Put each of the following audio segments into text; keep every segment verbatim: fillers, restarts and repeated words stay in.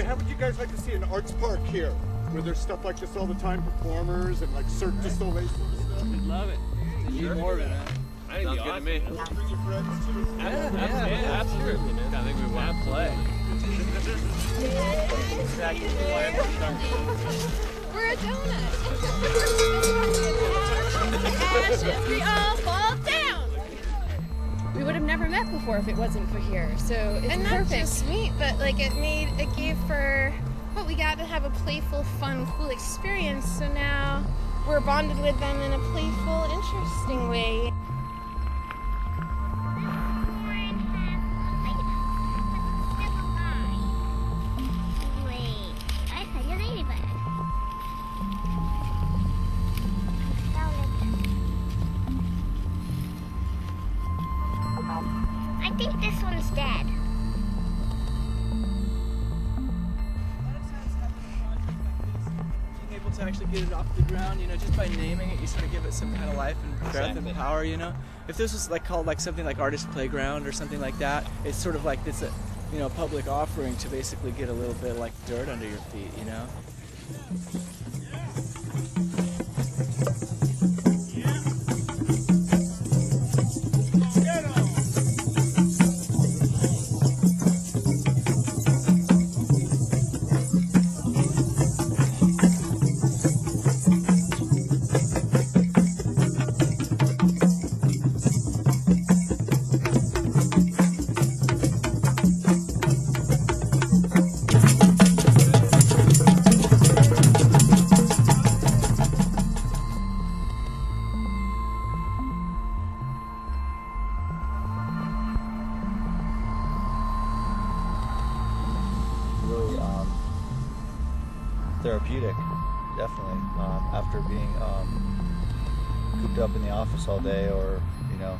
Hey, how would you guys like to see an arts park here, where there's stuff like this all the time, performers and like Cirque du Soleil sort of stuff? I'd love it. I need more of it, man. I think sounds good to me. Want to bring your friends too? Yeah, yeah, yeah, absolutely, man. I think we want to play. Exactly. We're a donut. Ashes, we all fall down. We would have never met before if it wasn't for here. So it's and perfect. And not just meet, but like it made it gave for what we got to have a playful, fun, cool experience. So now we're bonded with them in a playful, interesting way. I think this one's dead. Being able to actually get it off the ground, you know, just by naming it, you sort of give it some kind of life and breath exactly. and power, you know. If this was like called like something like Artist Playground or something like that, it's sort of like this, you know, public offering to basically get a little bit like dirt under your feet, you know. Therapeutic, definitely, um, after being um, cooped up in the office all day or, you know,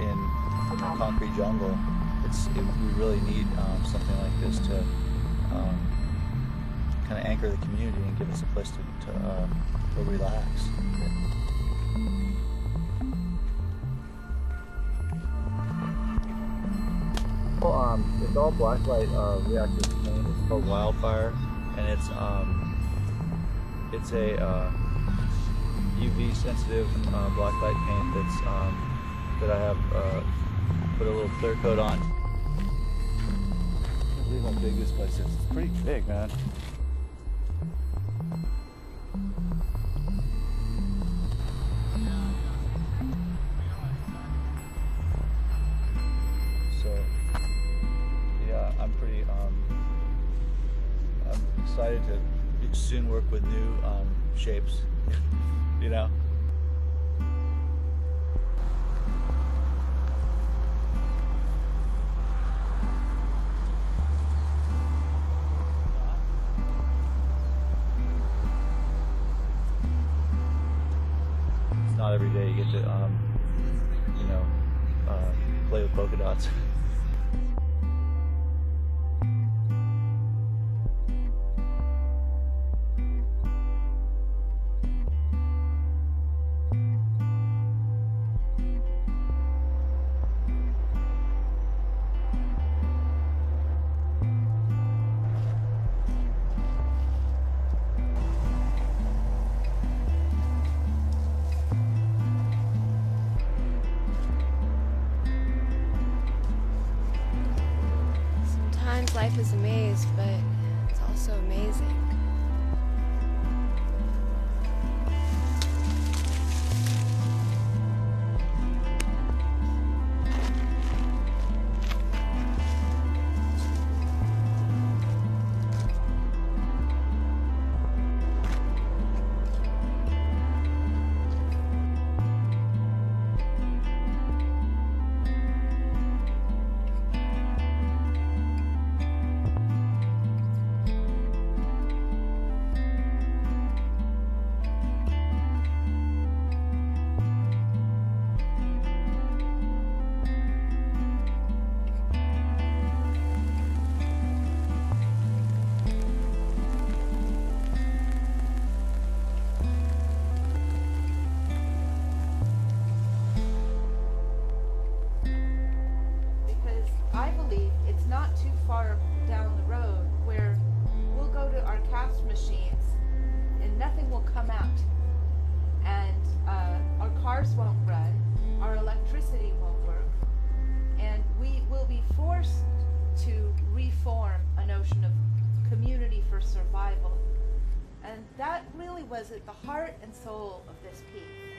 in a concrete jungle. It's, it, we really need um, something like this to um, kind of anchor the community and give us a place to, to, uh, to relax. Well, um, this all blacklight uh, reactive paint is called Wildfire. And it's um, it's a uh, U V sensitive uh, black light paint that's um, that I have uh, put a little clear coat on. I can't believe how big this place is. It's pretty big, man. So yeah, I'm pretty. Um, I'm excited to soon work with new um, shapes, you know. It's not every day you get to, um, you know, uh, play with polka dots. Life is a maze, but it's also amazing. It's not too far down the road where machines, and nothing will come out. And uh, our cars won't run, our electricity won't work, and we will be forced to reform a notion of community for survival. And that really was at the heart and soul of this piece.